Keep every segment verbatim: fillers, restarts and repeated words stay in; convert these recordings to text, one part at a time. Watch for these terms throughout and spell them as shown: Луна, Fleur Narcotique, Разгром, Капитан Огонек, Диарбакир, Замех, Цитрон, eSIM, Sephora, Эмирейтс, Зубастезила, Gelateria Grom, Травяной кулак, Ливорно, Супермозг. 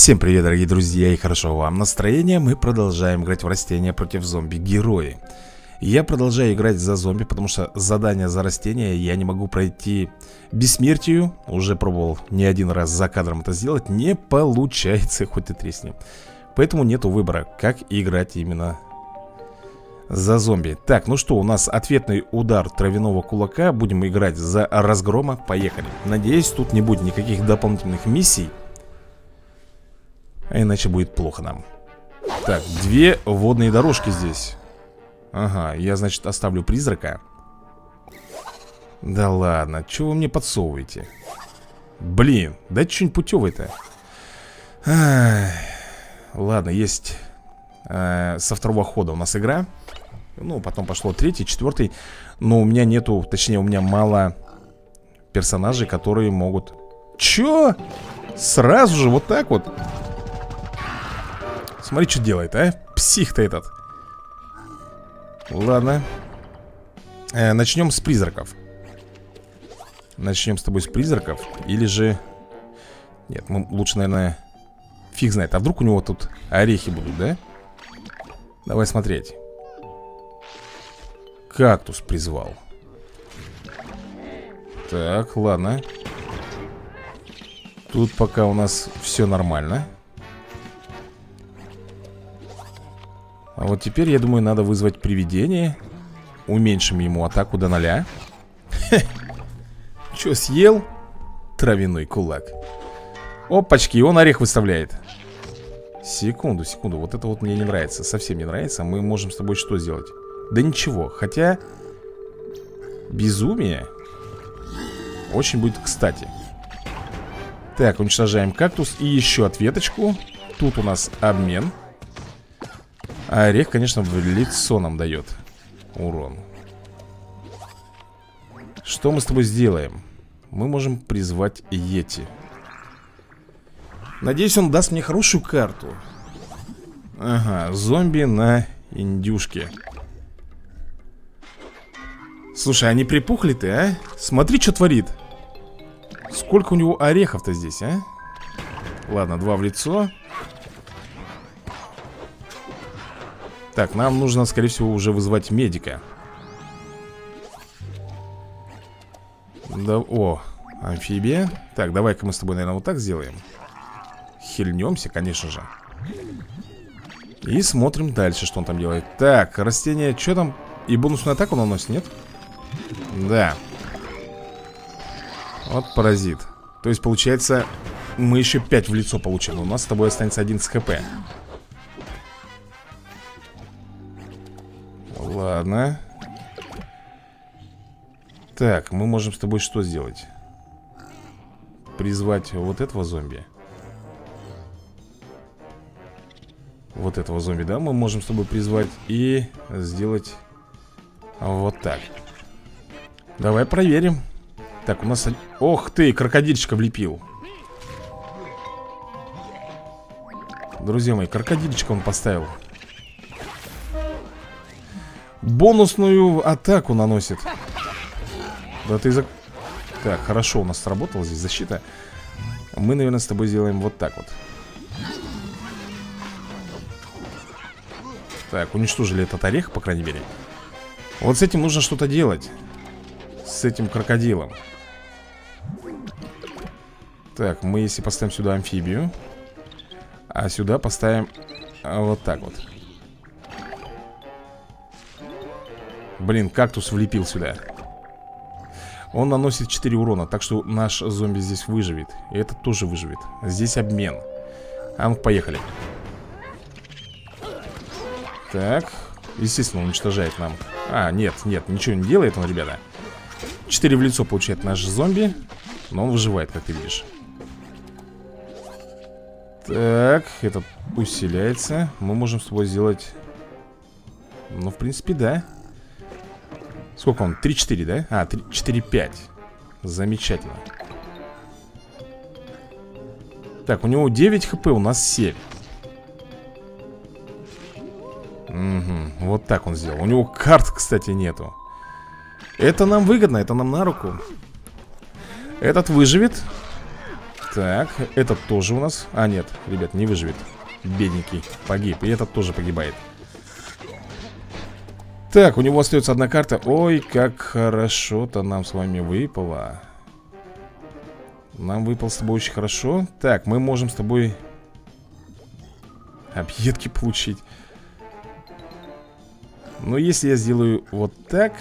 Всем привет, дорогие друзья, и хорошо вам настроения. Мы продолжаем играть в растения против зомби-герои. Я продолжаю играть за зомби, потому что задание за растения я не могу пройти бессмертию. Уже пробовал не один раз за кадром это сделать, не получается, хоть и тресни. Поэтому нету выбора, как играть именно за зомби. Так, ну что, у нас ответный удар травяного кулака. Будем играть за разгрома, поехали. Надеюсь, тут не будет никаких дополнительных миссий, а иначе будет плохо нам. Так, две водные дорожки здесь. Ага, я, значит, оставлю призрака. Да ладно, чего вы мне подсовываете? Блин, дайте что-нибудь путевое-то. Ладно, есть э, со второго хода у нас игра. Ну, потом пошло третий, четвертый. Но у меня нету, точнее, у меня мало персонажей, которые могут... Чё? Сразу же вот так вот? Смотри, что делает, а? Псих-то этот. Ладно, э, начнем с призраков. Начнем с тобой с призраков. Или же... Нет, мы лучше, наверное... Фиг знает, а вдруг у него тут орехи будут, да? Давай смотреть. Кактус призвал. Так, ладно. Тут пока у нас все нормально. А вот теперь, я думаю, надо вызвать привидение. Уменьшим ему атаку до ноля. Че, съел? Травяной кулак. Опачки, он орех выставляет. Секунду, секунду. Вот это вот мне не нравится, совсем не нравится. Мы можем с тобой что сделать? Да ничего, хотя безумие очень будет кстати. Так, уничтожаем кактус. И еще ответочку. Тут у нас обмен. А орех, конечно, в лицо нам дает урон. Что мы с тобой сделаем? Мы можем призвать Йети. Надеюсь, он даст мне хорошую карту. Ага, зомби на индюшке. Слушай, они припухли ты, а? Смотри, что творит. Сколько у него орехов-то здесь, а? Ладно, два в лицо. Так, нам нужно, скорее всего, уже вызвать медика. Да, о, амфибия. Так, давай-ка мы с тобой, наверное, вот так сделаем. Хильнемся, конечно же. И смотрим дальше, что он там делает. Так, растение, что там? И бонусную атаку наносит, нет? Да. Вот паразит. То есть, получается, мы еще пять в лицо получим. Но у нас с тобой останется один с хп. Ладно. Так, мы можем с тобой что сделать? Призвать вот этого зомби. Вот этого зомби, да, мы можем с тобой призвать. И сделать вот так. Давай проверим. Так, у нас... Ох ты, крокодильчика влепил. Друзья мои, крокодильчика он поставил. Бонусную атаку наносит. Да ты за... Так, хорошо, у нас сработала здесь защита. Мы, наверное, с тобой сделаем вот так вот. Так, уничтожили этот орех, по крайней мере. Вот с этим нужно что-то делать. С этим крокодилом. Так, мы если поставим сюда амфибию, а сюда поставим вот так вот. Блин, кактус влепил сюда. Он наносит четыре урона, так что наш зомби здесь выживет. И этот тоже выживет. Здесь обмен. А ну, поехали. Так, естественно, уничтожает нам. А, нет, нет, ничего не делает он, ребята. четыре в лицо получает наш зомби. Но он выживает, как ты видишь. Так, этот усиляется. Мы можем с тобой сделать... Ну, в принципе, да. Сколько он? три-четыре, да? А, четыре-пять. Замечательно. Так, у него девять хп, у нас семь. Угу, вот так он сделал. У него карт, кстати, нету. Это нам выгодно, это нам на руку. Этот выживет. Так, этот тоже у нас... А, нет, ребят, не выживет. Бедненький, погиб. И этот тоже погибает. Так, у него остается одна карта. Ой, как хорошо-то нам с вами выпало. Нам выпало с тобой очень хорошо. Так, мы можем с тобой объедки получить. Но если я сделаю вот так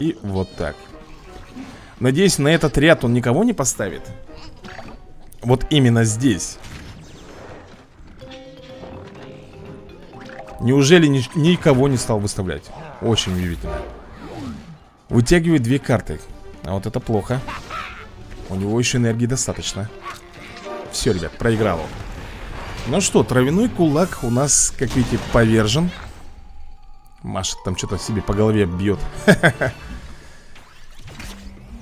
и вот так. Надеюсь, на этот ряд он никого не поставит. Вот именно здесь. Неужели ни никого не стал выставлять? Очень удивительно. Вытягивает две карты. А вот это плохо. У него еще энергии достаточно. Все, ребят, проиграл он. Ну что, травяной кулак у нас, как видите, повержен. Маша там что-то себе по голове бьет.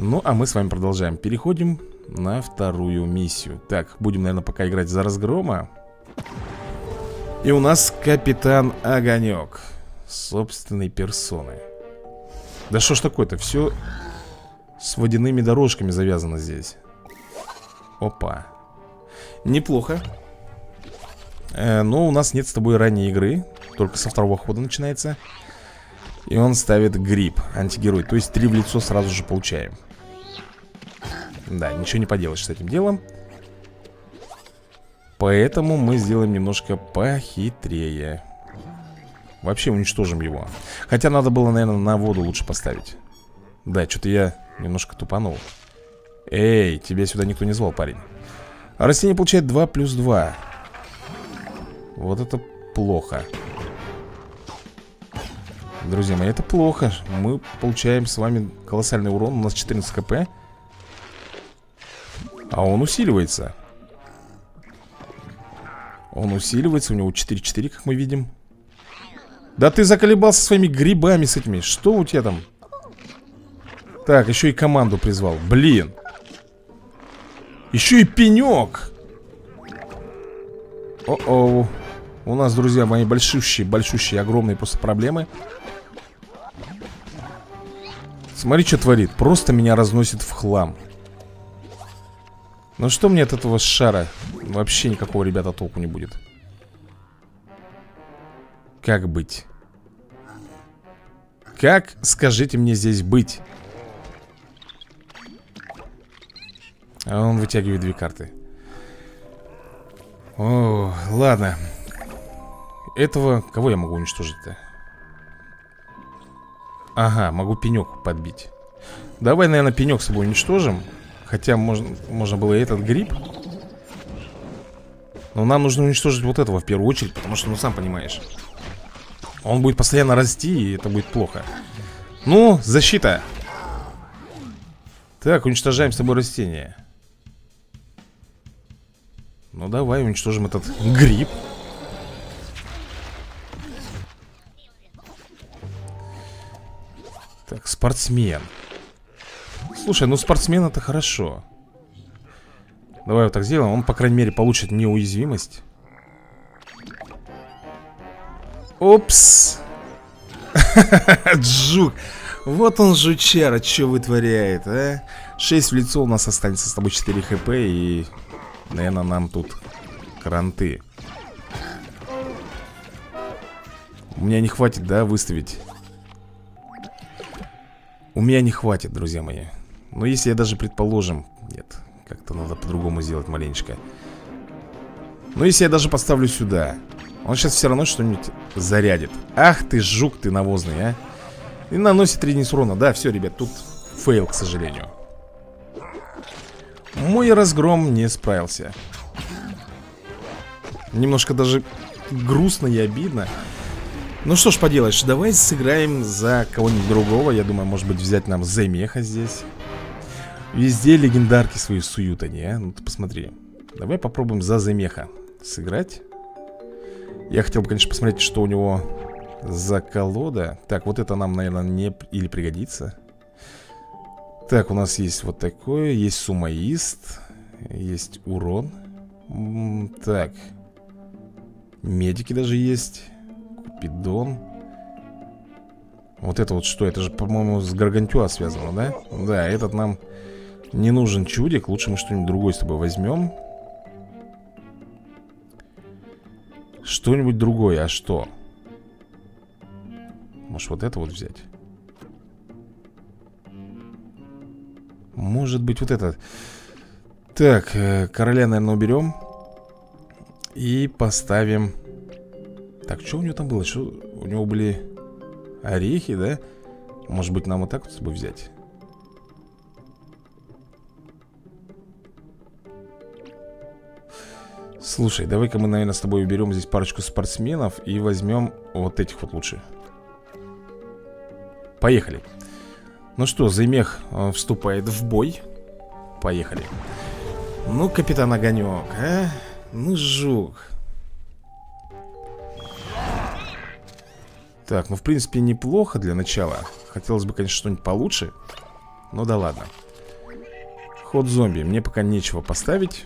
Ну, а мы с вами продолжаем. Переходим на вторую миссию. Так, будем, наверное, пока играть за разгрома. И у нас капитан Огонек собственной персоны. Да что ж такое-то? Все с водяными дорожками завязано здесь. Опа. Неплохо. Но у нас нет с тобой ранней игры. Только со второго хода начинается. И он ставит гриб, антигерой. То есть три в лицо сразу же получаем. Да, ничего не поделаешь с этим делом. Поэтому мы сделаем немножко похитрее. Вообще уничтожим его. Хотя надо было, наверное, на воду лучше поставить. Да, что-то я немножко тупанул. Эй, тебя сюда никто не звал, парень. Растение получает два плюс два. Вот это плохо. Друзья мои, это плохо. Мы получаем с вами колоссальный урон. У нас четырнадцать ка пэ. А он усиливается. Он усиливается, у него четыре четыре, как мы видим. Да ты заколебался своими грибами с этими. Что у тебя там? Так, еще и команду призвал. Блин. Еще и пенек. О-о. У нас, друзья мои, большущие, большущие, огромные просто проблемы. Смотри, что творит. Просто меня разносит в хлам. Ну что мне от этого шара? Вообще никакого, ребята, толку не будет. Как быть? Как, скажите мне, здесь быть? А он вытягивает две карты. О, ладно. Этого... Кого я могу уничтожить-то? Ага, могу пенек подбить. Давай, наверное, пенек с собой уничтожим. Хотя можно, можно было и этот гриб. Но нам нужно уничтожить вот этого в первую очередь. Потому что, ну, сам понимаешь, он будет постоянно расти, и это будет плохо. Ну, защита. Так, уничтожаем с тобой растение. Ну, давай уничтожим этот гриб. Так, спортсмен. Слушай, ну спортсмен это хорошо. Давай вот так сделаем. Он, по крайней мере, получит неуязвимость. Опс. Жук. Вот он, жучара, что вытворяет, а? шесть в лицо у нас останется с тобой, четыре ха пэ. И, наверное, нам тут кранты. У меня не хватит, да, выставить. У меня не хватит, друзья мои. Но если я даже, предположим... Нет, как-то надо по-другому сделать маленечко. Но если я даже поставлю сюда, он сейчас все равно что-нибудь зарядит. Ах ты, жук ты навозный, а. И наносит три единицы урона. Да, все, ребят, тут фейл, к сожалению. Мой разгром не справился. Немножко даже грустно и обидно. Ну что ж поделаешь, давай сыграем за кого-нибудь другого. Я думаю, может быть, взять нам Замеха здесь. Везде легендарки свои суют они, а? Ну ты посмотри. Давай попробуем за Замеха сыграть. Я хотел бы, конечно, посмотреть, что у него за колода. Так, вот это нам, наверное, не или пригодится. Так, у нас есть вот такое. Есть сумоист. Есть урон. Так. Медики даже есть. Бидон. Вот это вот что? Это же, по-моему, с Гаргантюа связано, да? Да, этот нам Не нужен чудик, лучше мы что-нибудь другое с тобой возьмем. Что-нибудь другое, а что? Может, вот это вот взять? Может быть, вот это. Так, короля, наверное, уберем. И поставим. Так, что у него там было? Что? У него были орехи, да? Может быть, нам вот так вот с собой взять? Слушай, давай-ка мы, наверное, с тобой уберем здесь парочку спортсменов и возьмем вот этих вот лучше. Поехали. Ну что, Замех вступает в бой. Поехали. Ну, Капитан Огонек, а? Ну, жук. Так, ну, в принципе, неплохо для начала. Хотелось бы, конечно, что-нибудь получше. Но да ладно. Ход зомби. Мне пока нечего поставить.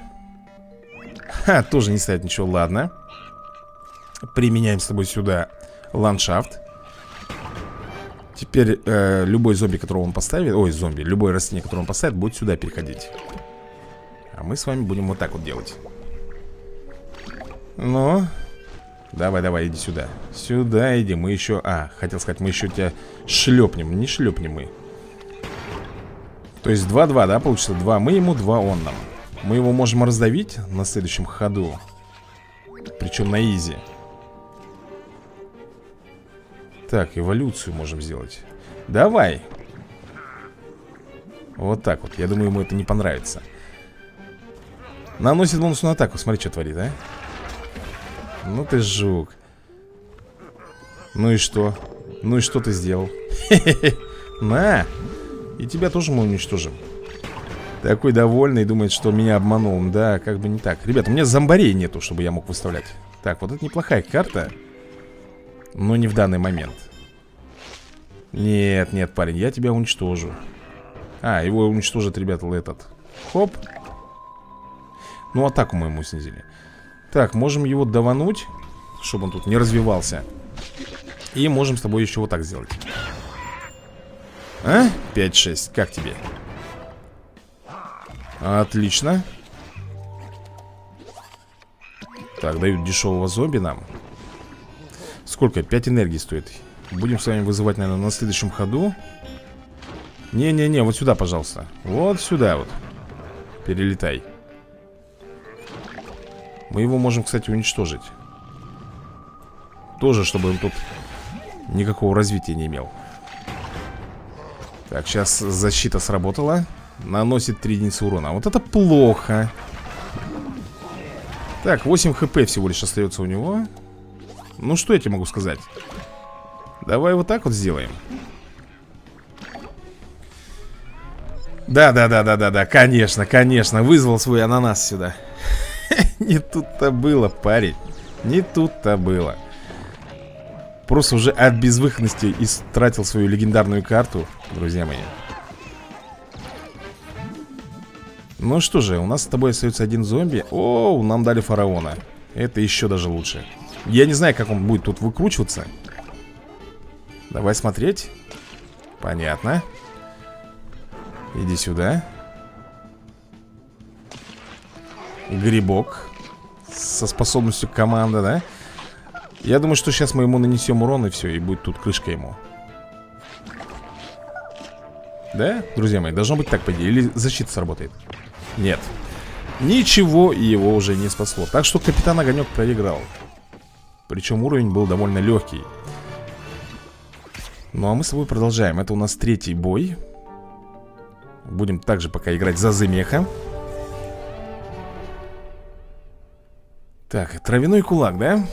Ха, тоже не ставит ничего. Ладно. Применяем с тобой сюда ландшафт. Теперь э, любой зомби, которого он поставит... Ой, зомби. Любое растение, которое он поставит, будет сюда переходить. А мы с вами будем вот так вот делать. Ну... Давай, давай, иди сюда. Сюда иди, мы еще... А, хотел сказать, мы еще тебя шлепнем. Не шлепнем мы. То есть два-два, да, получится? два мы ему, два он нам. Мы его можем раздавить на следующем ходу. Причем на изи. Так, эволюцию можем сделать. Давай. Вот так вот, я думаю, ему это не понравится. Наносит бонусную атаку, смотри, что творит, а. Ну ты жук. Ну и что? Ну и что ты сделал? Хе-хе-хе. На! И тебя тоже мы уничтожим. Такой довольный, думает, что меня обманул. Да, как бы не так. Ребята, у меня зомбарей нету, чтобы я мог выставлять. Так, вот это неплохая карта. Но не в данный момент. Нет, нет, парень, я тебя уничтожу. А, его уничтожит, ребята, этот. Хоп. Ну, атаку мы ему снизили. Так, можем его давануть, чтобы он тут не развивался. И можем с тобой еще вот так сделать. А? пять-шесть, как тебе? Отлично. Так, дают дешевого зомби нам. Сколько? пять энергии стоит. Будем с вами вызывать, наверное, на следующем ходу. Не-не-не, вот сюда, пожалуйста. Вот сюда вот. Перелетай. Мы его можем, кстати, уничтожить. Тоже, чтобы он тут никакого развития не имел. Так, сейчас защита сработала. Наносит три единицы урона. Вот это плохо. Так, восемь хп всего лишь остается у него. Ну, что я тебе могу сказать? Давай вот так вот сделаем. Да-да-да-да-да-да, конечно, конечно. Вызвал свой ананас сюда. Не тут-то было, парень. Не тут-то было. Просто уже от безвыходности истратил свою легендарную карту, друзья мои. Ну что же, у нас с тобой остается один зомби. О, нам дали фараона. Это еще даже лучше. Я не знаю, как он будет тут выкручиваться. Давай смотреть. Понятно. Иди сюда. Грибок со способностью команда, да? Я думаю, что сейчас мы ему нанесем урон, и все, и будет тут крышка ему. Да, друзья мои, должно быть так, по идее. Или защита сработает. Нет. Ничего его уже не спасло. Так что Капитан Огонек проиграл. Причем уровень был довольно легкий. Ну а мы с тобой продолжаем. Это у нас третий бой. Будем также пока играть за Замеха. Так, травяной кулак, да?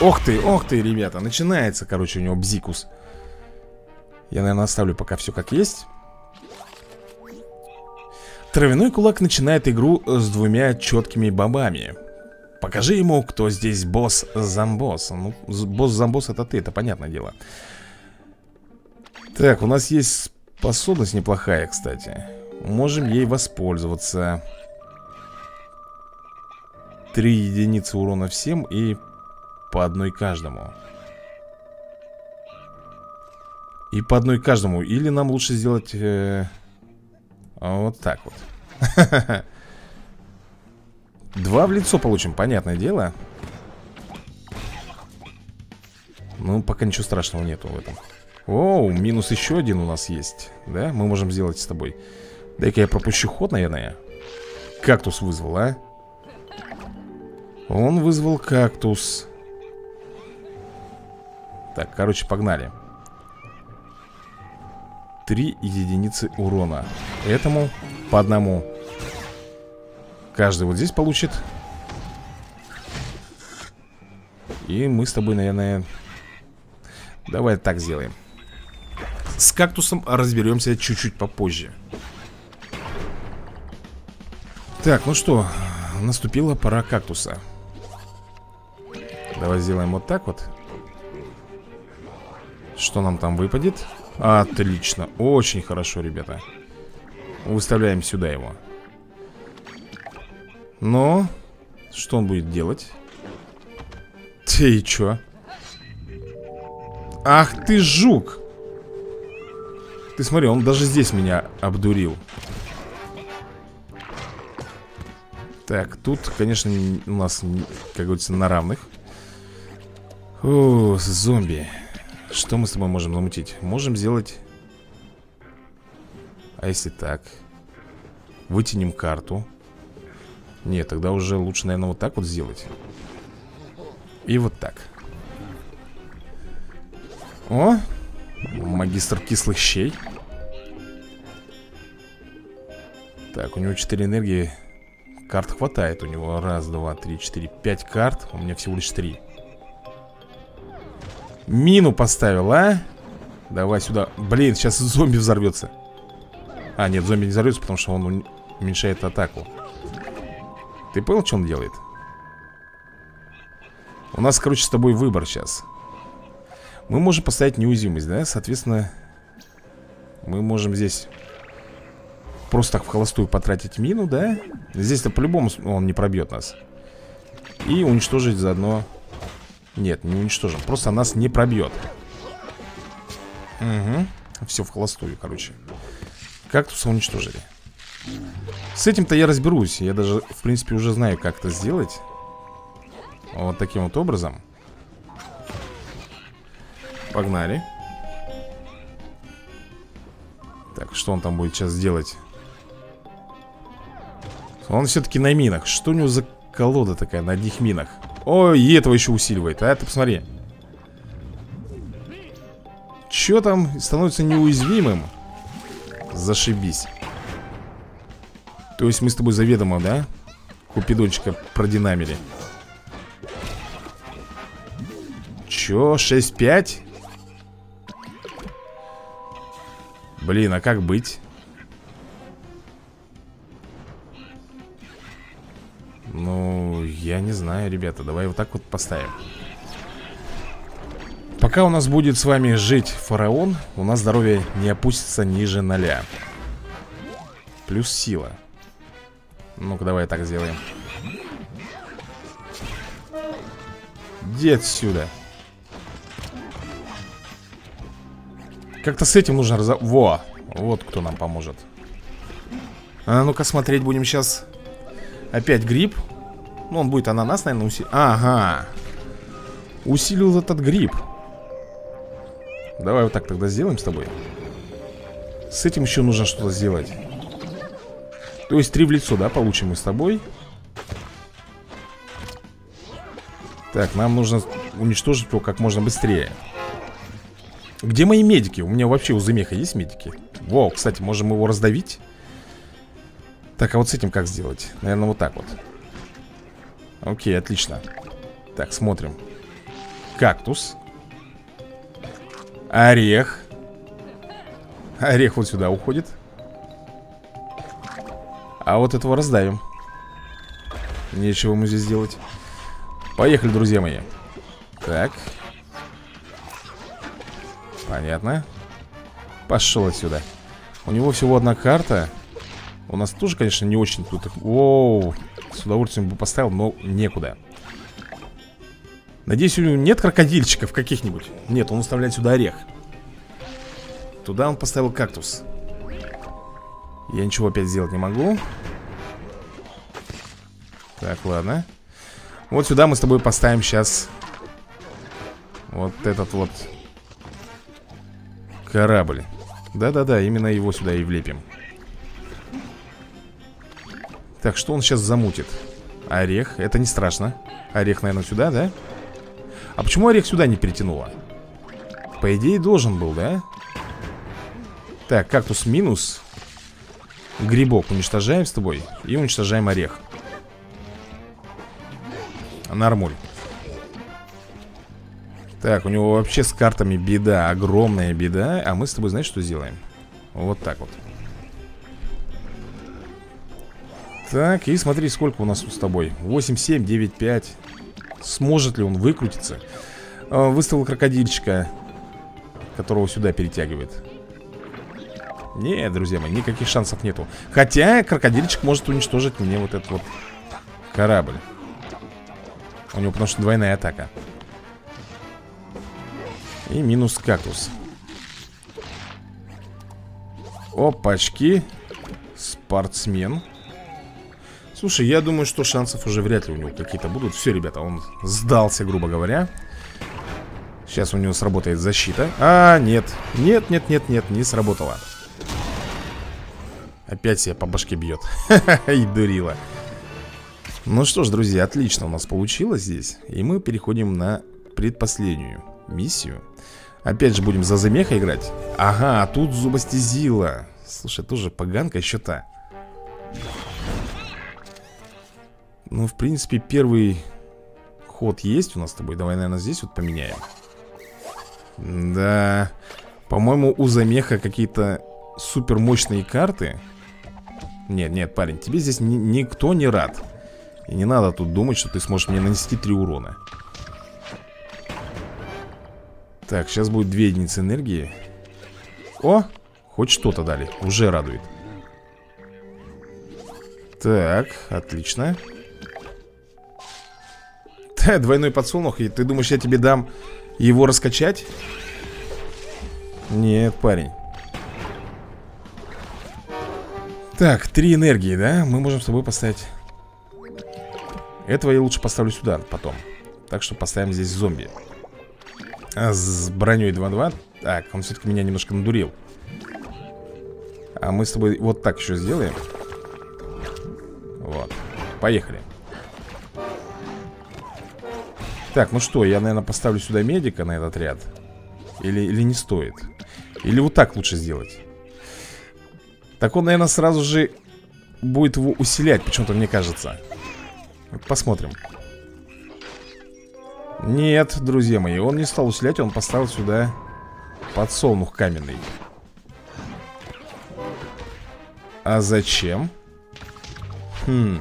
Ох ты, ох ты, ребята. Начинается, короче, у него бзикус. Я, наверное, оставлю пока все как есть. Травяной кулак начинает игру с двумя четкими бобами. Покажи ему, кто здесь босс-зомбос. Ну, босс-зомбос это ты, это понятное дело. Так, у нас есть способность неплохая, кстати. Можем ей воспользоваться. Три единицы урона всем и по одной каждому. И по одной каждому. Или нам лучше сделать э, вот так вот. Два в лицо получим, понятное дело. Ну, пока ничего страшного нету в этом. Оу, минус еще один у нас есть. Да, мы можем сделать с тобой. Дай-ка я пропущу ход, наверное. Кактус вызвал, а? Он вызвал кактус. Так, короче, погнали. Три единицы урона. Этому по одному. Каждый вот здесь получит. И мы с тобой, наверное... Давай так сделаем. С кактусом разберемся чуть-чуть попозже. Так, ну что, наступила пора кактуса. Давай сделаем вот так вот. Что нам там выпадет? Отлично, очень хорошо, ребята. Выставляем сюда его. Но что он будет делать? Ты чё? Ах ты жук! Ты смотри, он даже здесь меня обдурил. Так, тут, конечно, у нас, как говорится, на равных. О, зомби. Что мы с тобой можем замутить? Можем сделать... А если так? Вытянем карту. Нет, тогда уже лучше, наверное, вот так вот сделать. И вот так. О, магистр кислых щей. Так, у него четыре энергии. Карт хватает у него. Раз, два, три, четыре, пять карт. У меня всего лишь три. Мину поставил, а? Давай сюда. Блин, сейчас зомби взорвется. А, нет, зомби не взорвется, потому что он уменьшает атаку. Ты понял, что он делает? У нас, короче, с тобой выбор сейчас. Мы можем поставить неуязвимость, да? Соответственно, мы можем здесь просто так вхолостую потратить мину, да? Здесь-то по-любому он не пробьет нас. И уничтожить заодно... Нет, не уничтожим. Просто нас не пробьет. Угу. Все вхолостую, короче. Кактуса уничтожили. С этим-то я разберусь. Я даже, в принципе, уже знаю, как это сделать. Вот таким вот образом. Погнали. Так, что он там будет сейчас делать? Он все-таки на минах. Что у него за колода такая на одних минах? Ой, и этого еще усиливает. А ты посмотри. Че там? Становится неуязвимым. Зашибись. То есть мы с тобой заведомо, да? Купидончика продинамили. Че? шесть пять? Блин, а как быть? Ну, я не знаю, ребята. Давай вот так вот поставим. Пока у нас будет с вами жить фараон, у нас здоровье не опустится ниже ноля. Плюс сила. Ну-ка, давай так сделаем. Иди отсюда. Как-то с этим нужно разобраться. Во! Вот кто нам поможет. А ну-ка, смотреть будем сейчас. Опять гриб. Ну, он будет ананас, наверное, усилить. Ага. Усилил этот гриб. Давай вот так тогда сделаем с тобой. С этим еще нужно что-то сделать. То есть три в лицо, да, получим мы с тобой. Так, нам нужно уничтожить его как можно быстрее. Где мои медики? У меня вообще у Замеха есть медики? Во, кстати, можем его раздавить. Так, а вот с этим как сделать? Наверное, вот так вот. Окей, отлично. Так, смотрим. Кактус. Орех. Орех вот сюда уходит. А вот этого раздавим. Нечего ему здесь делать. Поехали, друзья мои. Так. Понятно. Пошел отсюда. У него всего одна карта. У нас тоже, конечно, не очень тут... Воу. С удовольствием бы поставил, но некуда. Надеюсь, у него нет крокодильчиков каких-нибудь. Нет, он уставляет сюда орех. Туда он поставил кактус. Я ничего опять сделать не могу. Так, ладно. Вот сюда мы с тобой поставим сейчас вот этот вот корабль. Да-да-да, именно его сюда и влепим. Так, что он сейчас замутит? Орех, это не страшно. Орех, наверное, сюда, да? А почему орех сюда не перетянуло? По идее, должен был, да? Так, кактус минус. Грибок уничтожаем с тобой. И уничтожаем орех. Нормуль. Так, у него вообще с картами беда. Огромная беда. А мы с тобой, знаешь, что сделаем? Вот так вот. Так, и смотри, сколько у нас тут с тобой. восемь, семь, девять, пять. Сможет ли он выкрутиться? Выставил крокодильчика, которого сюда перетягивает. Нет, друзья мои, никаких шансов нету. Хотя крокодильчик может уничтожить мне вот этот вот корабль. У него потому что двойная атака. И минус кактус. Опачки. Спортсмен. Слушай, я думаю, что шансов уже вряд ли у него какие-то будут. Все, ребята, он сдался, грубо говоря. Сейчас у него сработает защита. А, нет, нет, нет, нет, нет, не сработало. Опять себя по башке бьет. И дурила. Ну что ж, друзья, отлично у нас получилось здесь. И мы переходим на предпоследнюю миссию. Опять же будем за замеха играть. Ага, а тут зубастезила. Слушай, тоже поганка еще та. Ну, в принципе, первый ход есть у нас с тобой. Давай, наверное, здесь вот поменяем. Да. По-моему, у замеха какие-то супер мощные карты. Нет, нет, парень, тебе здесь ни никто не рад. И не надо тут думать, что ты сможешь мне нанести три урона. Так, сейчас будет две единицы энергии. О, хоть что-то дали, уже радует. Так, отлично. Та, двойной подсолнух, и ты думаешь, я тебе дам его раскачать? Нет, парень. Так, три энергии, да? Мы можем с тобой поставить. Этого я лучше поставлю сюда потом. Так что поставим здесь зомби. А с броней два-два. Так, он все-таки меня немножко надурил. А мы с тобой вот так еще сделаем. Вот, поехали. Так, ну что, я, наверное, поставлю сюда медика на этот ряд. Или, или не стоит. Или вот так лучше сделать. Так он, наверное, сразу же будет его усилять, почему-то мне кажется. Посмотрим. Нет, друзья мои, он не стал усилять, он поставил сюда подсолнух каменный. А зачем? Хм.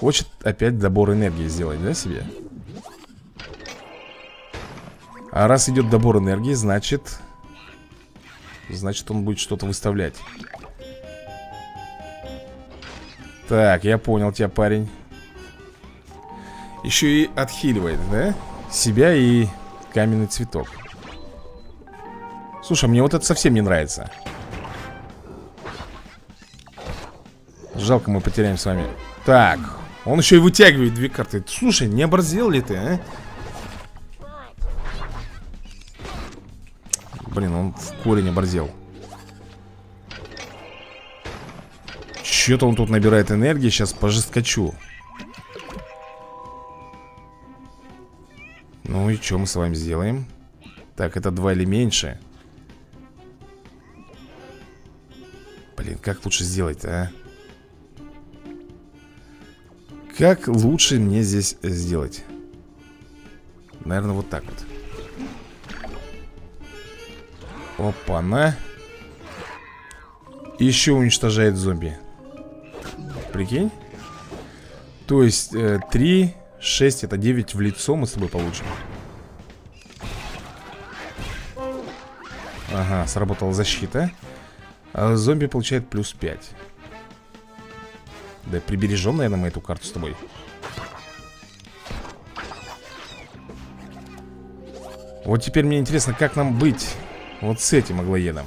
Хочет опять добор энергии сделать, да, себе? А раз идет добор энергии, значит... Значит, он будет что-то выставлять. Так, я понял тебя, парень. Еще и отхиливает, да? Себя и каменный цветок. Слушай, мне вот это совсем не нравится. Жалко, мы потеряем с вами. Так, он еще и вытягивает две карты. Слушай, не оборзел ли ты, а? Блин, он в корень оборзел. Че-то он тут набирает энергии. Сейчас пожесткачу. Ну и что мы с вами сделаем? Так, это два или меньше. Блин, как лучше сделать-то, а? Как лучше мне здесь сделать? Наверное, вот так вот. Опа-на. Еще уничтожает зомби. Прикинь. То есть э, три, шесть, это девять в лицо мы с тобой получим. Ага, сработала защита. А зомби получает плюс пять. Да прибережем, наверное, мы эту карту с тобой. Вот теперь мне интересно, как нам быть. Вот с этим аглоедом.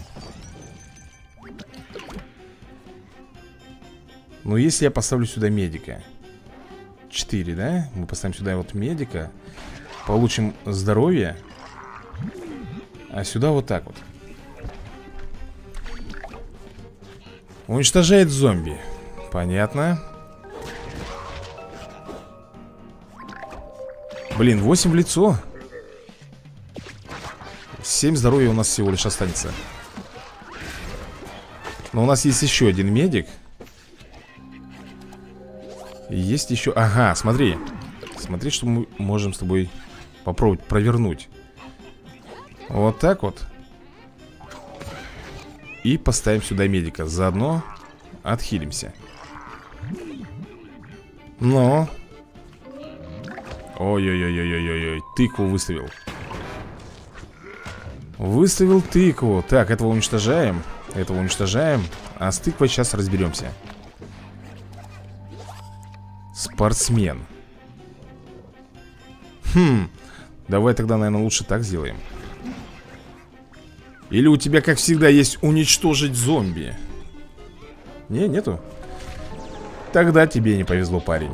Ну, если я поставлю сюда медика. четыре, да? Мы поставим сюда вот медика. Получим здоровье. А сюда вот так вот. Уничтожает зомби. Понятно. Блин, восемь в лицо. семь здоровья у нас всего лишь останется. Но у нас есть еще один медик. Есть еще... Ага, смотри. Смотри, что мы можем с тобой попробовать провернуть. Вот так вот. И поставим сюда медика. Заодно отхилимся. Но... Ой-ой-ой-ой-ой-ой. Тыкву выставил. Выставил тыкву. Так, этого уничтожаем. Этого уничтожаем. А с тыквой сейчас разберемся. Спортсмен. Хм. Давай тогда, наверное, лучше так сделаем. Или у тебя, как всегда, есть уничтожить зомби? Не, нету. Тогда тебе не повезло, парень.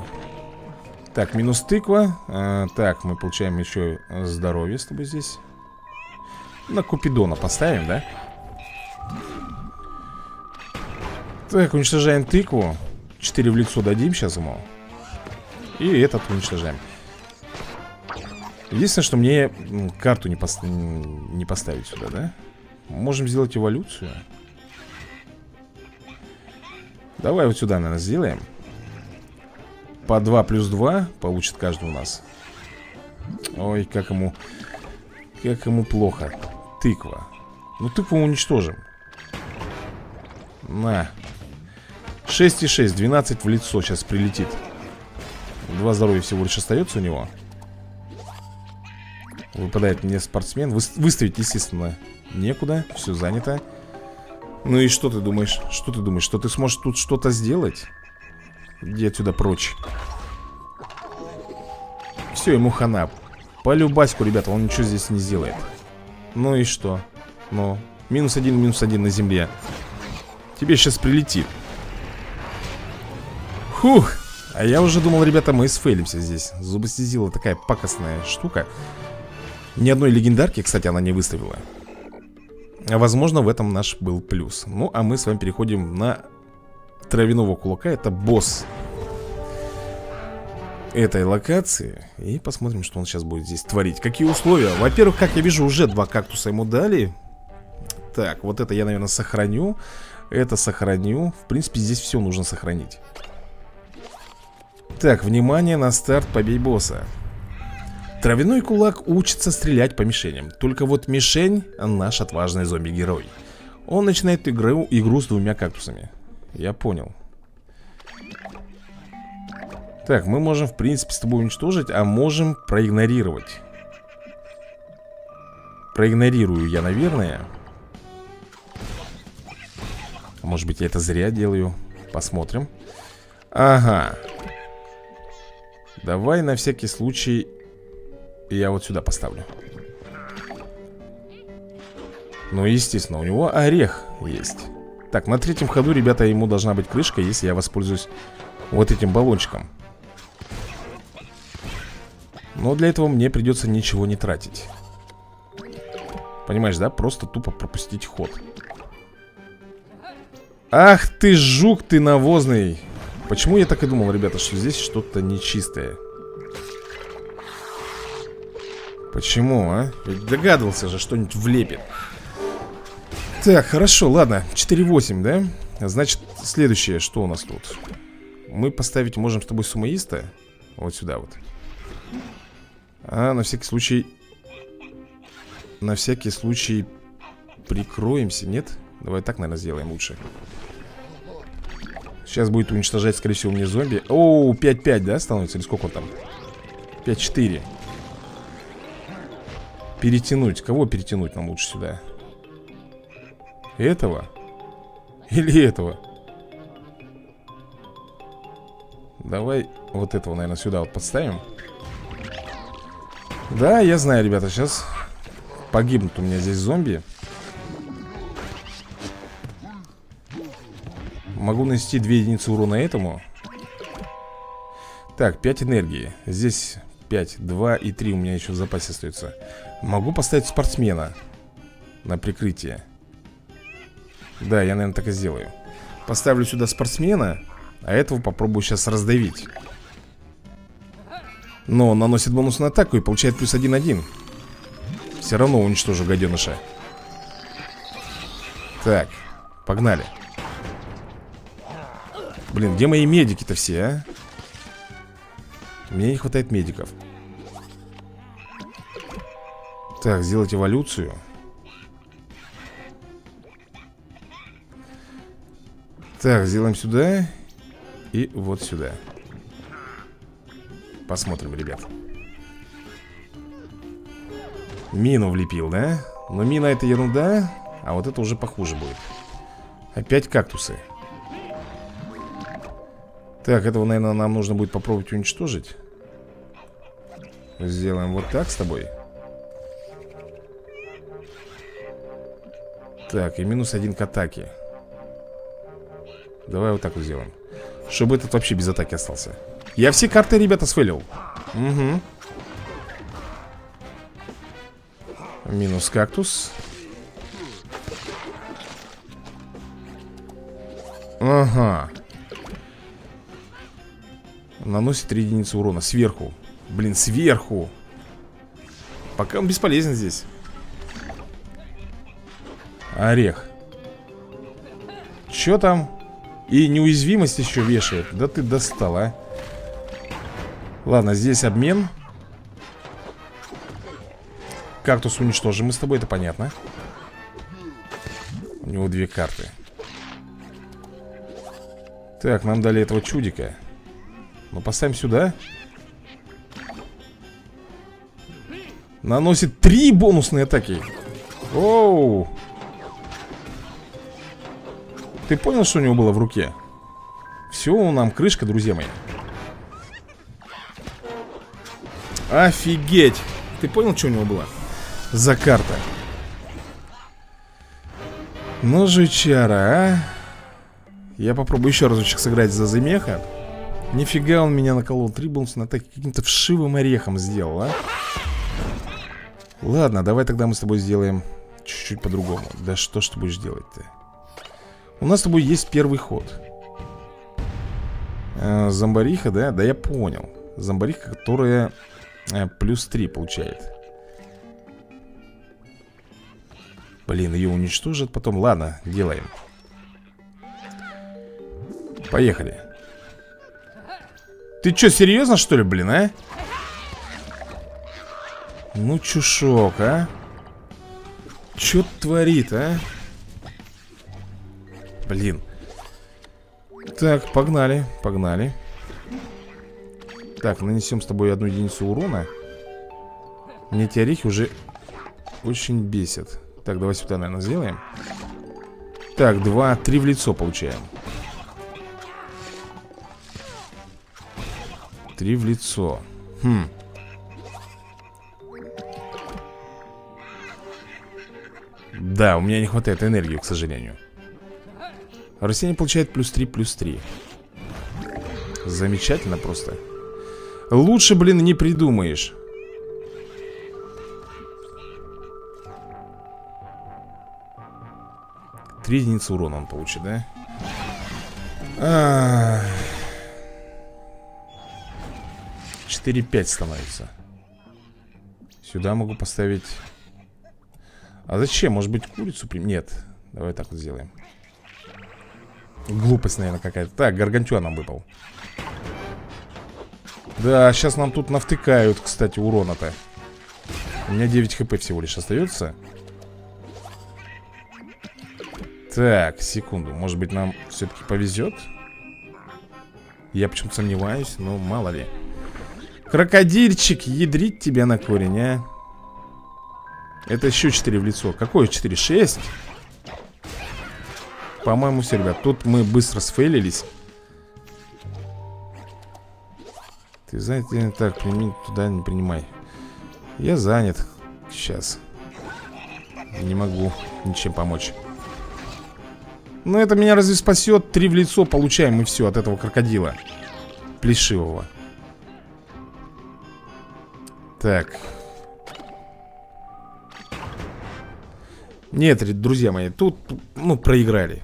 Так, минус тыква. а, Так, мы получаем еще здоровье с тобой здесь. На Купидона поставим, да? Так, уничтожаем тыкву. четыре в лицо дадим сейчас ему. И этот уничтожаем. Единственное, что мне карту не, пос... не поставить сюда, да? Можем сделать эволюцию. Давай вот сюда, наверное, сделаем. По два плюс два получит каждый у нас. Ой, как ему... Как ему плохо. Тыква. Ну, тыкву уничтожим. На. шесть и шесть. двенадцать в лицо сейчас прилетит. два здоровья всего лишь остается у него. Выпадает мне спортсмен. Вы... Выставить, естественно, некуда. Все занято. Ну и что ты думаешь? Что ты думаешь? Что ты сможешь тут что-то сделать? Иди отсюда прочь. Все, ему хана. По любаську, ребята, он ничего здесь не сделает. Ну и что? Ну, минус один, минус один на земле. Тебе сейчас прилетит. Фух. А я уже думал, ребята, мы сфейлимся здесь. Зубостезила такая пакостная штука. Ни одной легендарки, кстати, она не выставила. Возможно, в этом наш был плюс. Ну, а мы с вами переходим на Травяного кулака. Это босс этой локации. И посмотрим, что он сейчас будет здесь творить. Какие условия? Во-первых, как я вижу, уже два кактуса ему дали. Так, вот это я, наверное, сохраню. Это сохраню. В принципе, здесь все нужно сохранить. Так, внимание, на старт, побей босса. Травяной кулак учится стрелять по мишеням. Только вот мишень — наш отважный зомби-герой. Он начинает игру, игру с двумя кактусами. Я понял. Так, мы можем, в принципе, с тобой уничтожить, а можем проигнорировать. Проигнорирую я, наверное. Может быть, я это зря делаю. Посмотрим. Ага. Давай на всякий случай... Я вот сюда поставлю. Ну, естественно, у него орех есть. Так, на третьем ходу, ребята, ему должна быть крышка, если я воспользуюсь вот этим баллончиком. Но для этого мне придется ничего не тратить. Понимаешь, да? Просто тупо пропустить ход. Ах ты, жук ты навозный! Почему я так и думал, ребята, что здесь что-то нечистое? Почему, а? Ведь догадывался же, что-нибудь влепит. Так, хорошо, ладно. четыре восемь, да? Значит, следующее, что у нас тут? Мы поставить можем с тобой сумоиста. Вот сюда вот. А на всякий случай... На всякий случай прикроемся, нет? Давай так, наверное, сделаем лучше. Сейчас будет уничтожать, скорее всего, мне зомби. Оу, пять пять, да, становится? Или сколько он там? пять четыре. Перетянуть. Кого перетянуть нам лучше сюда? Этого? Или этого? Давай вот этого, наверное, сюда вот подставим. Да, я знаю, ребята, сейчас погибнут у меня здесь зомби. Могу нанести две единицы урона этому. Так, пять энергии. Здесь пять, два и три у меня еще в запасе остается. Могу поставить спортсмена на прикрытие. Да, я, наверное, так и сделаю. Поставлю сюда спортсмена, а этого попробую сейчас раздавить. Но он наносит бонусную атаку и получает плюс один-один. Все равно уничтожу гаденыша. Так, погнали. Блин, где мои медики-то все, а? Мне не хватает медиков. Так, сделать эволюцию. Так, сделаем сюда. И вот сюда. Посмотрим, ребят. Мину влепил, да? Но мина это ерунда. А вот это уже похуже будет. Опять кактусы. Так, этого, наверное, нам нужно будет попробовать уничтожить. Сделаем вот так с тобой. Так, и минус один к атаке. Давай вот так вот сделаем. Чтобы этот вообще без атаки остался. Я все карты, ребята, свалил. Угу. Минус кактус. Ага. Наносит три единицы урона сверху. Блин, сверху. Пока он бесполезен здесь. Орех. Чё там? И неуязвимость еще вешает. Да ты достал, а. Ладно, здесь обмен. Кактус уничтожим мы с тобой, это понятно. У него две карты. Так, нам дали этого чудика. Ну, поставим сюда. Наносит три бонусные атаки. Оу. Ты понял, что у него было в руке? Все, нам крышка, друзья мои. Офигеть. Ты понял, что у него было? За карта. Ну, жучара, а. Я попробую еще разочек сыграть за замеха. Нифига он меня наколол. Три бонуса на атаке каким-то вшивым орехом сделал, а. Ладно, давай тогда мы с тобой сделаем чуть-чуть по-другому. Да что ж ты будешь делать-то? У нас с тобой есть первый ход. э, Зомбариха, да? Да я понял. Зомбариха, которая э, плюс три получает. Блин, ее уничтожат потом. Ладно, делаем. Поехали. Ты что, серьезно, что ли, блин, а? Ну, чушок, а? Че творит, а? Блин. Так, погнали, погнали. Так, нанесем с тобой одну единицу урона. Мне эти орехи уже очень бесят. Так, давай сюда, наверное, сделаем. Так, два, три в лицо получаем. Три в лицо. Хм. Да, у меня не хватает энергии, к сожалению. Растение получает плюс три, плюс три. Замечательно просто. Лучше, блин, не придумаешь. Три единицы урона он получит, да? А-а-а. четыре-пять становится. Сюда могу поставить. А зачем? Может быть, курицу прим... Нет, давай так вот сделаем. Глупость, наверное, какая-то. Так, гаргантюа нам выпал. Да, сейчас нам тут навтыкают, кстати, урона-то. У меня девять хп всего лишь остается. Так, секунду. Может быть, нам все-таки повезет? Я почему-то сомневаюсь, но мало ли. Крокодильчик, ядрить тебя на корень, а. Это еще четыре в лицо. Какое четыре? шесть? По-моему, все, ребят. Тут мы быстро сфейлились. Ты занят? Так, прими, туда не принимай. Я занят. Сейчас. Не могу ничем помочь. Но это меня разве спасет? Три в лицо получаем и все от этого крокодила плешивого. Так. Нет, друзья мои, тут, ну, проиграли.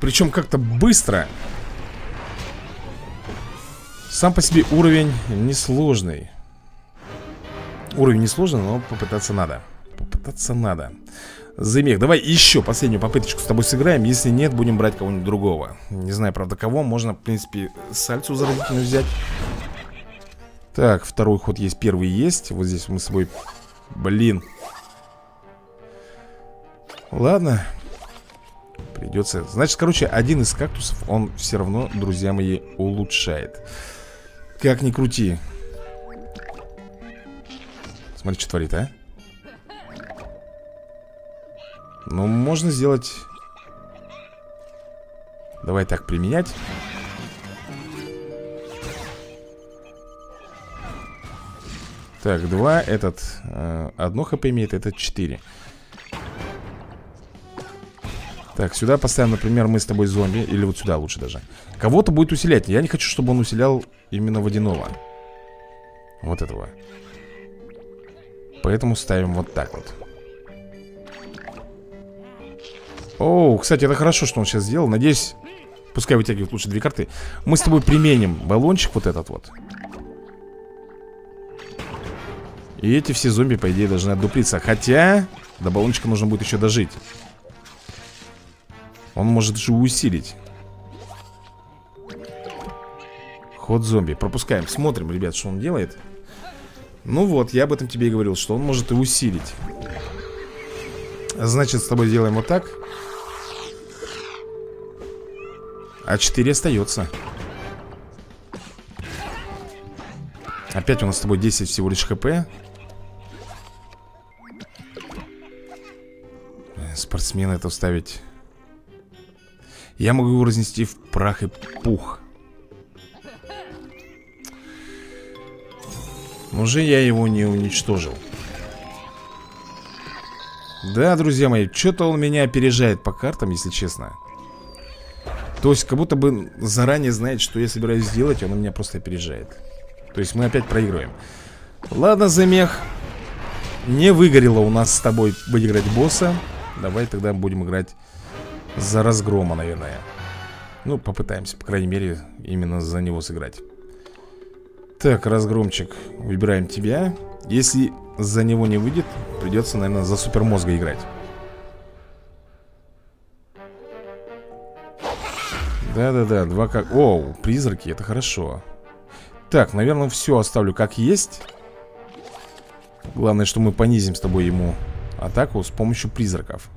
Причем как-то быстро. Сам по себе уровень несложный. Уровень несложный, но попытаться надо. Попытаться надо. Замех, давай еще последнюю попыточку с тобой сыграем. Если нет, будем брать кого-нибудь другого. Не знаю, правда, кого. Можно, в принципе, сальцу заразительную взять. Так, второй ход есть, первый есть. Вот здесь мы с собой... Блин. Ладно. Придется... Значит, короче, один из кактусов, он все равно, друзья мои, улучшает. Как ни крути. Смотри, что творит, а. Ну, можно сделать... Давай так, применять. Так, два, этот... Э, одно хп имеет, этот четыре. Так, сюда поставим, например, мы с тобой зомби. Или вот сюда лучше даже. Кого-то будет усилять. Я не хочу, чтобы он усилял именно водяного. Вот этого. Поэтому ставим вот так вот. Оу, кстати, это хорошо, что он сейчас сделал. Надеюсь, пускай вытягивает лучше две карты. Мы с тобой применим баллончик вот этот вот. И эти все зомби, по идее, должны отдуплиться. Хотя, до баллончика нужно будет еще дожить. Он может же усилить. Ход зомби. Пропускаем. Смотрим, ребят, что он делает. Ну вот, я об этом тебе и говорил, что он может и усилить. Значит, с тобой делаем вот так. А четыре остается. Опять у нас с тобой десять всего лишь хп. Спортсмена это вставить. Я могу его разнести в прах и пух. Уже я его не уничтожил. Да, друзья мои, что-то он меня опережает по картам, если честно. То есть, как будто бы заранее знает, что я собираюсь сделать, он меня просто опережает. То есть мы опять проигрываем. Ладно, замех. Не выгорело у нас с тобой выиграть босса. Давай тогда будем играть за разгрома, наверное. Ну, попытаемся, по крайней мере, именно за него сыграть. Так, разгромчик. Выбираем тебя. Если за него не выйдет, придется, наверное, за супермозга играть. Да-да-да, два как... Оу, призраки, это хорошо. Так, наверное, все оставлю как есть. Главное, что мы понизим с тобой ему атаку с помощью призраков.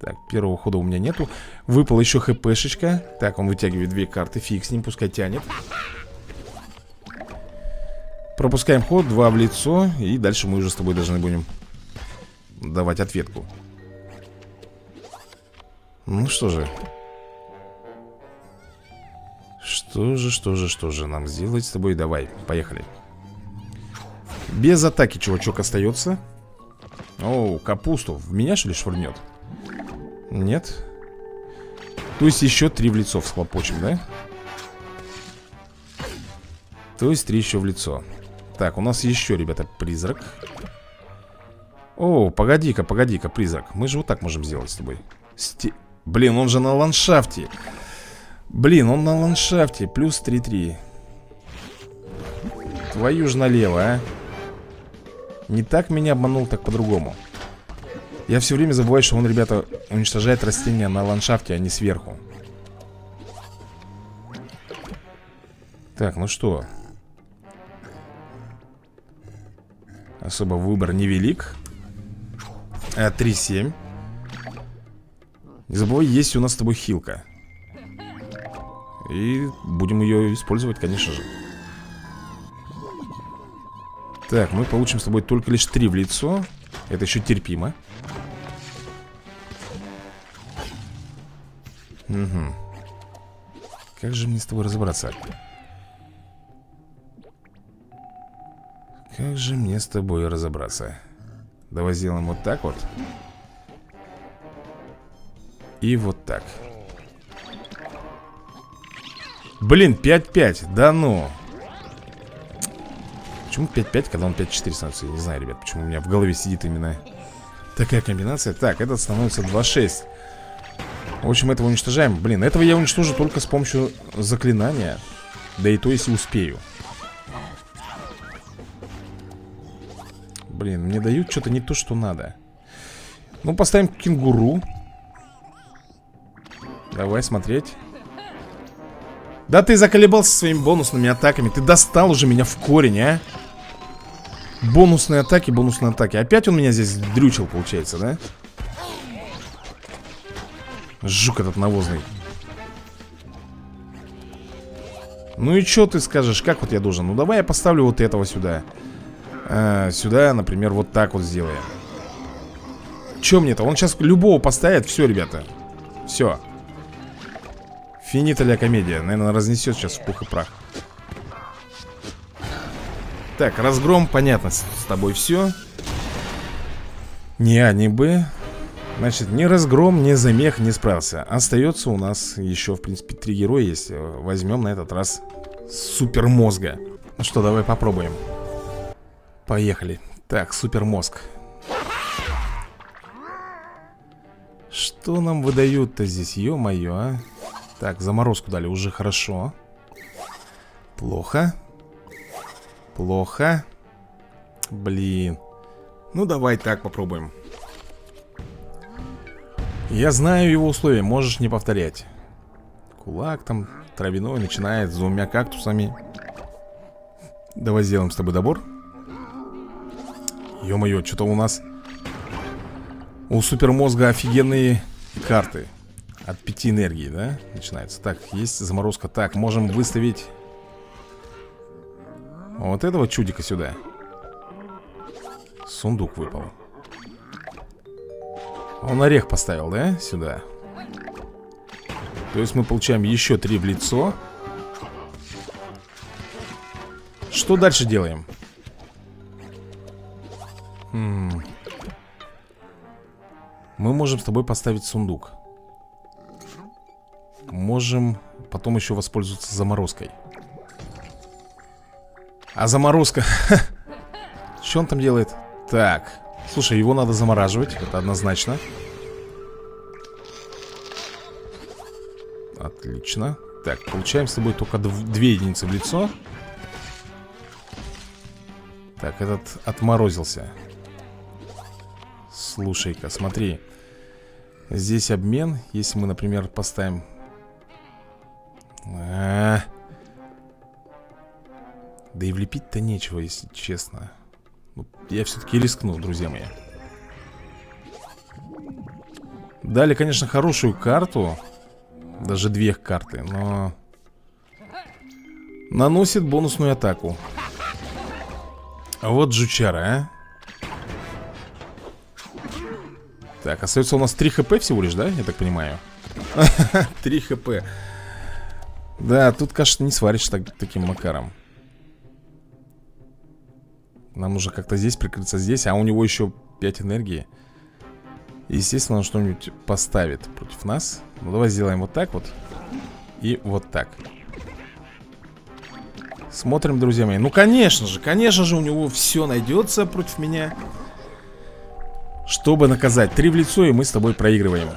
Так, первого хода у меня нету. Выпала еще хпшечка. Так, он вытягивает две карты, фиг с ним, пускай тянет. Пропускаем ход, два в лицо. И дальше мы уже с тобой должны будем давать ответку. Ну что же. Что же, что же, что же нам сделать с тобой? Давай, поехали. Без атаки чувачок остается. О, капусту. В меня что ли швырнет? Нет. То есть еще три в лицо всхлопочем, да? То есть три еще в лицо. Так, у нас еще, ребята, призрак. О, погоди-ка, погоди-ка, призрак. Мы же вот так можем сделать с тобой. Сти... Блин, он же на ландшафте. Блин, он на ландшафте. Плюс три-три. Твою ж налево, а. Не так меня обманул, так по-другому. Я все время забываю, что он, ребята, уничтожает растения на ландшафте, а не сверху. Так, ну что. Особо выбор невелик. А, три-семь. Не забывай, есть у нас с тобой хилка. И будем ее использовать, конечно же. Так, мы получим с тобой только лишь три в лицо. Это еще терпимо. Угу. Как же мне с тобой разобраться? Как же мне с тобой разобраться? Давай сделаем вот так вот. И вот так. Блин, пять-пять, да ну. Почему пять пять, когда он пять четыре становится? Я не знаю, ребят, почему у меня в голове сидит именно такая комбинация. Так, этот становится два шесть. В общем, этого уничтожаем. Блин, этого я уничтожу только с помощью заклинания. Да и то, если успею. Блин, мне дают что-то не то, что надо. Ну, поставим кенгуру. Давай смотреть. Да ты заколебался своими бонусными атаками. Ты достал уже меня в корень, а. Бонусные атаки, бонусные атаки. Опять он меня здесь дрючил, получается, да? Жук этот навозный. Ну и что ты скажешь? Как вот я должен? Ну давай я поставлю вот этого сюда. а, Сюда, например, вот так вот сделаем. Че мне-то? Он сейчас любого поставит. Все, ребята. Все. Финита ля комедия. Наверное, разнесет сейчас в пух и прах. Так, разгром, понятно, с тобой все. Не А, не Б. Значит, ни разгром, ни замех не справился. Остается у нас еще, в принципе, три героя есть. Возьмем на этот раз супермозга. Ну что, давай попробуем. Поехали. Так, супермозг. Что нам выдают-то здесь, ё-моё, а? Так, заморозку дали, уже хорошо. Плохо. Плохо. Блин. Ну, давай так попробуем. Я знаю его условия, можешь не повторять. Кулак там, травяной, начинает с двумя кактусами. Давай сделаем с тобой добор. Ё-моё, что-то у нас... У супермозга офигенные карты. От пяти энергии, да? Начинается. Так, есть заморозка. Так, можем выставить вот этого чудика сюда. Сундук выпал. Он орех поставил, да? Сюда. То есть мы получаем еще три в лицо. Что дальше делаем? М-м. Мы можем с тобой поставить сундук. Можем потом еще воспользоваться заморозкой. А заморозка... Что он там делает? Так... Слушай, его надо замораживать, это однозначно. Отлично. Так, получаем с тобой только две единицы в лицо. Так, этот отморозился. Слушай-ка, смотри. Здесь обмен, если мы, например, поставим... А-а-а. Да и влепить-то нечего, если честно. Я все-таки рискну, друзья мои. Дали, конечно, хорошую карту. Даже две карты, но... Наносит бонусную атаку. Вот жучара, а. Так, остается у нас три хп всего лишь, да? Я так понимаю. три хп. Да, тут, конечно, не сваришь так, таким макаром. Нам нужно как-то здесь прикрыться, здесь. А у него еще пять энергии. Естественно, он что-нибудь поставит против нас. Ну, давай сделаем вот так вот. И вот так. Смотрим, друзья мои. Ну, конечно же, конечно же, у него все найдется против меня, чтобы наказать. Три в лицо, и мы с тобой проигрываем.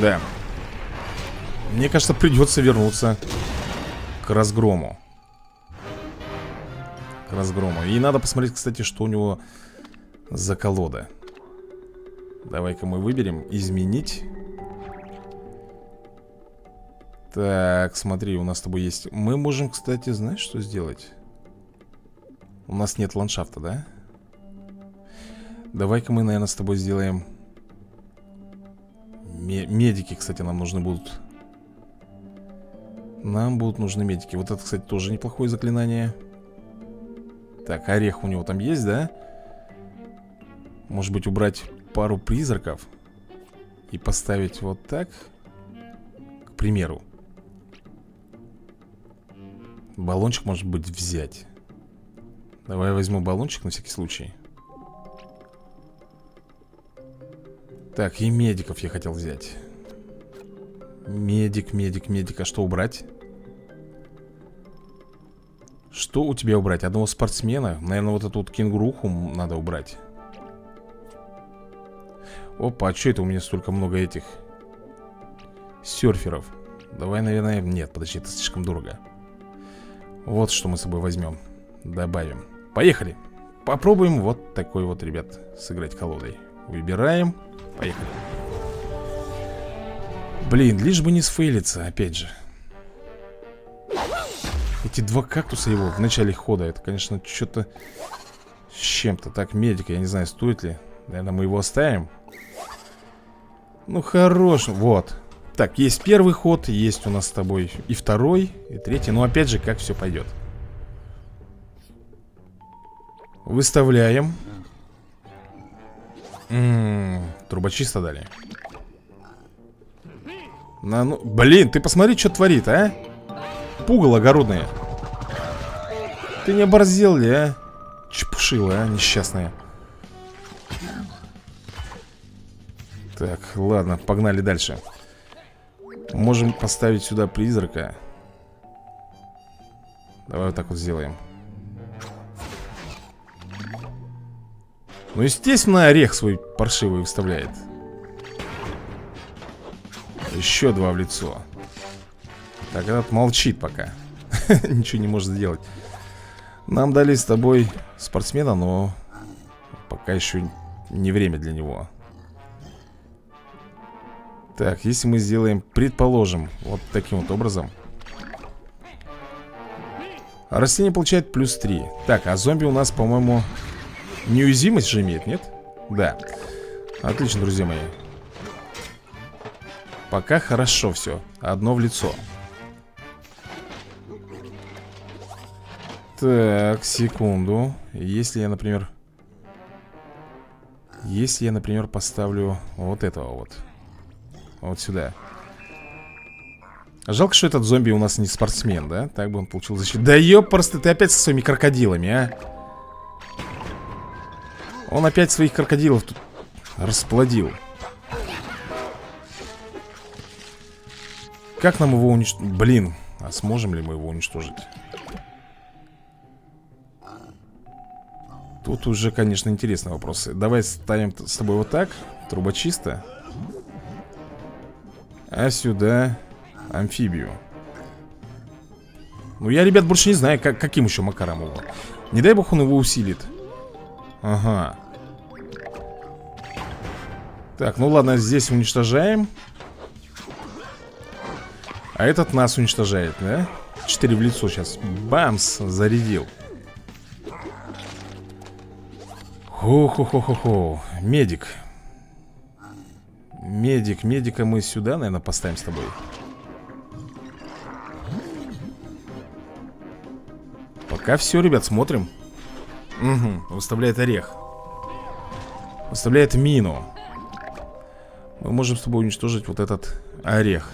Да. Мне кажется, придется вернуться к разгрому. Разгрому. И надо посмотреть, кстати, что у него за колода. Давай-ка мы выберем изменить. Так, смотри, у нас с тобой есть. Мы можем, кстати, знаешь, что сделать? У нас нет ландшафта, да? Давай-ка мы, наверное, с тобой сделаем. Медики, кстати, нам нужны будут. Нам будут нужны медики. Вот это, кстати, тоже неплохое заклинание. Так, орех у него там есть, да? Может быть, убрать пару призраков и поставить вот так, к примеру. Баллончик, может быть, взять. Давай я возьму баллончик на всякий случай. Так, и медиков я хотел взять. Медик, медик, медик. А что убрать? Что у тебя убрать? Одного спортсмена? Наверное, вот эту вот кенгуруху надо убрать. Опа, а что это у меня столько много этих серферов? Давай, наверное... Нет, подожди, это слишком дорого. Вот что мы с собой возьмем. Добавим. Поехали. Попробуем вот такой вот, ребят, сыграть колодой. Выбираем. Поехали. Блин, лишь бы не сфейлиться, опять же. Эти два кактуса его в начале хода. Это, конечно, что-то с чем-то. Так, медика, я не знаю, стоит ли. Наверное, мы его оставим. Ну, хорош. Вот. Так, есть первый ход, есть у нас с тобой и второй, и третий. Но опять же, как все пойдет. Выставляем. М-м-м, трубочиста дали. На, ну... Блин, ты посмотри, что творит, а? Пугало огородное. Ты не оборзел ли, а? Чепушила, а, несчастная. Так, ладно, погнали дальше. Можем поставить сюда призрака. Давай вот так вот сделаем. Ну, естественно, орех свой паршивый выставляет. Еще два в лицо. Так, этот молчит пока. Ничего не может сделать. Нам дали с тобой спортсмена, но пока еще не время для него. Так, если мы сделаем, предположим, вот таким вот образом, растение получает плюс три. Так, а зомби у нас, по-моему, неуязвимость же имеет, нет? Да. Отлично, друзья мои. Пока хорошо все. Одно в лицо. Так, секунду. Если я, например... Если я, например, поставлю вот этого вот. Вот сюда. Жалко, что этот зомби у нас не спортсмен, да? Так бы он получил защиту. Да ёпарсты, ты опять со своими крокодилами, а? Он опять своих крокодилов тут расплодил. Как нам его уничтожить? Блин, а сможем ли мы его уничтожить? Тут уже, конечно, интересные вопросы. Давай ставим с тобой вот так. Труба чисто. А сюда амфибию. Ну я, ребят, больше не знаю, как, каким еще макаром его. Не дай бог он его усилит. Ага. Так, ну ладно, здесь уничтожаем. А этот нас уничтожает, да? Четыре в лицо сейчас. Бамс, зарядил. Хо-хо-хо-хо-хо. Медик. Медик, медика мы сюда, наверное, поставим с тобой. Пока все, ребят, смотрим. Угу, выставляет орех. Выставляет мину. Мы можем с тобой уничтожить вот этот орех.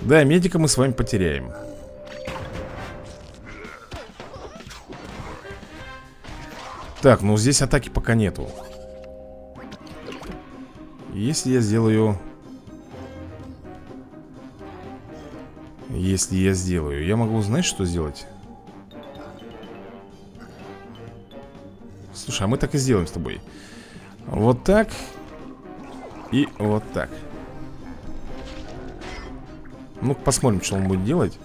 Да, медика мы с вами потеряем. Так, ну здесь атаки пока нету. Если я сделаю... Если я сделаю... Я могу узнать, что сделать. Слушай, а мы так и сделаем с тобой. Вот так. И вот так. Ну-ка посмотрим, что он будет делать.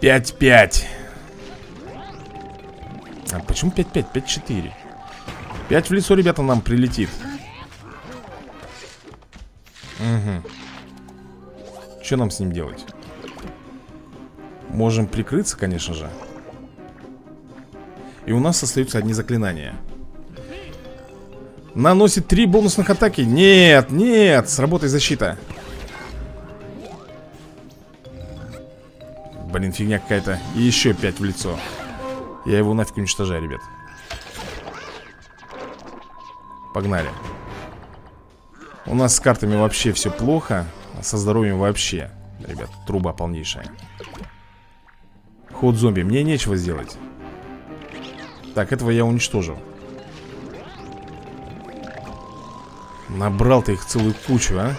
пять-пять. А почему пять-пять? пять-четыре. пять в лицо, ребята, нам прилетит. Угу. Что нам с ним делать? Можем прикрыться, конечно же. И у нас остаются одни заклинания. Наносит три бонусных атаки. Нет, нет, сработает защита. Блин, фигня какая-то. И еще пять в лицо. Я его нафиг уничтожаю, ребят. Погнали. У нас с картами вообще все плохо. А со здоровьем вообще. Ребят, труба полнейшая. Ход зомби, мне нечего сделать. Так, этого я уничтожил. Набрал ты их целую кучу, а.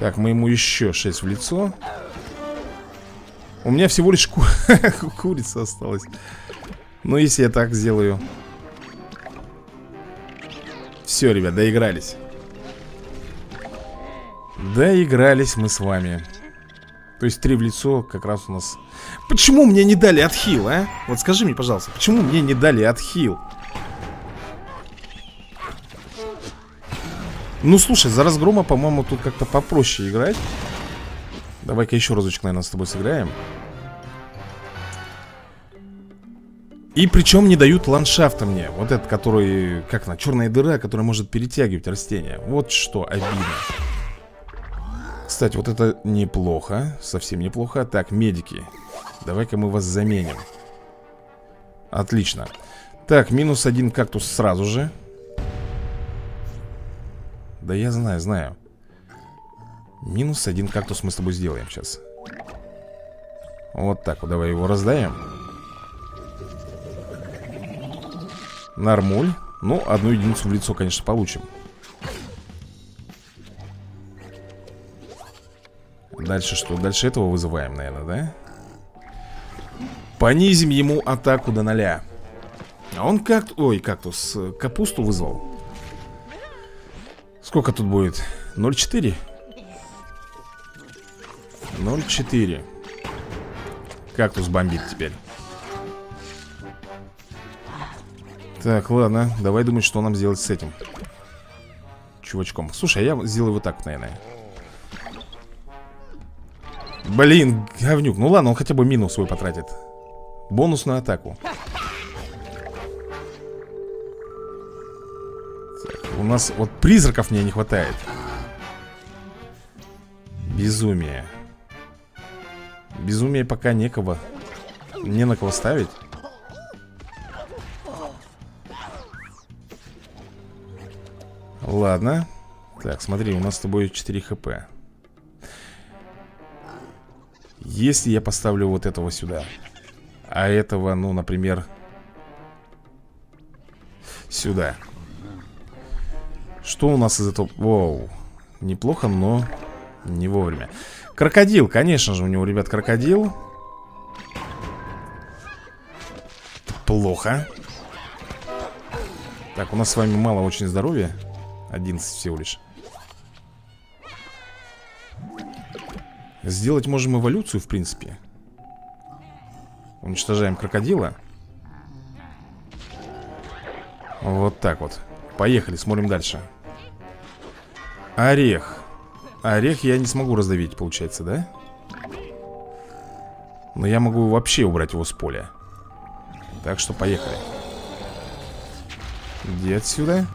Так, мы ему еще шесть в лицо. У меня всего лишь ку курица осталась. Ну, если я так сделаю. Все, ребят, доигрались. Доигрались мы с вами. То есть три в лицо как раз у нас. Почему мне не дали отхил, а? Вот скажи мне, пожалуйста, почему мне не дали отхил? Ну, слушай, за разгрома, по-моему, тут как-то попроще играть. Давай-ка еще разочек, наверное, с тобой сыграем. И причем не дают ландшафта мне. Вот этот, который, как она, черная дыра, которая может перетягивать растения. Вот что обидно. Кстати, вот это неплохо. Совсем неплохо. Так, медики, давай-ка мы вас заменим. Отлично. Так, минус один кактус сразу же. Да я знаю, знаю. Минус один кактус мы с тобой сделаем сейчас. Вот так вот, давай его раздаем. Нормуль. Ну, одну единицу в лицо, конечно, получим. Дальше что? Дальше этого вызываем, наверное, да? Понизим ему атаку до ноля. А он как... Ой, кактус. Капусту вызвал. Сколько тут будет? ноль четыре? ноль четыре. Кактус бомбит теперь. Так, ладно, давай думать, что нам сделать с этим чувачком. Слушай, а я сделаю вот так, наверное. Блин, говнюк. Ну ладно, он хотя бы минус свой потратит. Бонусную атаку. Так, у нас вот призраков мне не хватает. Безумие. Безумие пока некого. Не на кого ставить. Ладно. Так, смотри, у нас с тобой четыре хэ пэ. Если я поставлю вот этого сюда, а этого, ну, например, сюда. Что у нас из этого? Воу. Неплохо, но не вовремя. Крокодил, конечно же, у него, ребят, крокодил. Плохо. Так, у нас с вами мало очень здоровья. одиннадцать всего лишь. Сделать можем эволюцию, в принципе. Уничтожаем крокодила. Вот так вот. Поехали, смотрим дальше. Орех. Орех я не смогу раздавить, получается, да? Но я могу вообще убрать его с поля. Так что поехали. Иди отсюда.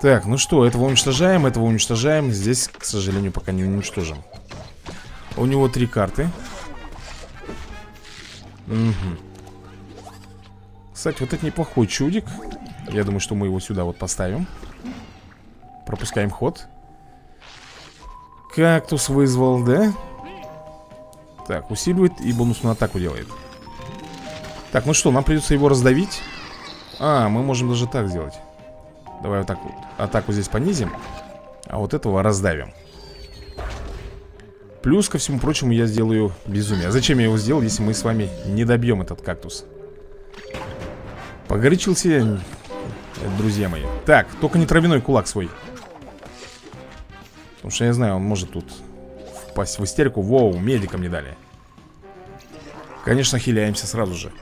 Так, ну что, этого уничтожаем, этого уничтожаем. Здесь, к сожалению, пока не уничтожим. У него три карты. Угу. Кстати, вот это неплохой чудик. Я думаю, что мы его сюда вот поставим. Пропускаем ход. Кактус вызвал, да? Так, усиливает и бонусную атаку делает. Так, ну что, нам придется его раздавить. А, мы можем даже так сделать. Давай вот так вот. Атаку здесь понизим. А вот этого раздавим. Плюс, ко всему прочему, я сделаю безумие. А зачем я его сделал, если мы с вами не добьем этот кактус? Погорячился, друзья мои. Так, только не травяной кулак свой. Потому что я знаю, он может тут впасть в истерику. Воу, медикам не дали. Конечно, хиляемся сразу же.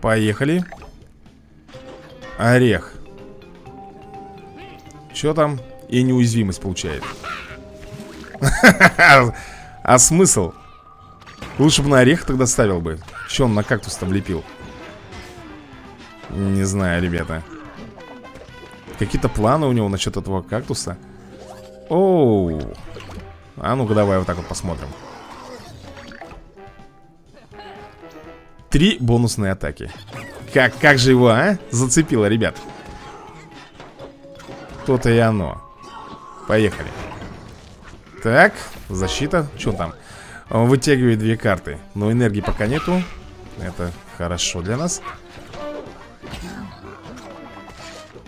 Поехали. Орех. Че там? И неуязвимость получает. А смысл? Лучше бы на орех тогда ставил бы. Че он на кактус там лепил? Не знаю, ребята. Какие-то планы у него насчет этого кактуса. Оу. А ну-ка давай вот так вот посмотрим. Три бонусные атаки. Как, как же его, а? Зацепило, ребят. То-то и оно. Поехали. Так, защита. Что там? Он вытягивает две карты. Но энергии пока нету. Это хорошо для нас.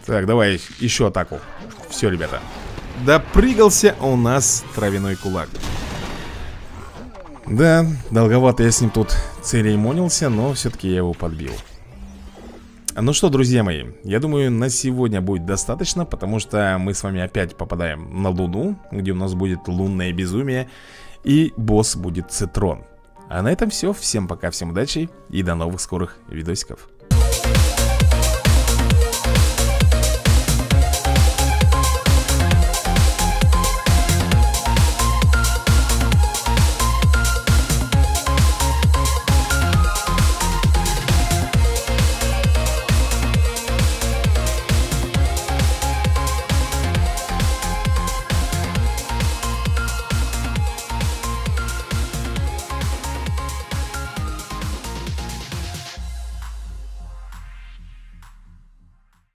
Так, давай еще атаку. Все, ребята. Допрыгался у нас травяной кулак. Да, долговато я с ним тут церемонился, но все-таки я его подбил. Ну что, друзья мои, я думаю, на сегодня будет достаточно, потому что мы с вами опять попадаем на Луну, где у нас будет лунное безумие, и босс будет Цитрон. А на этом все. Всем пока, всем удачи и до новых скорых видосиков.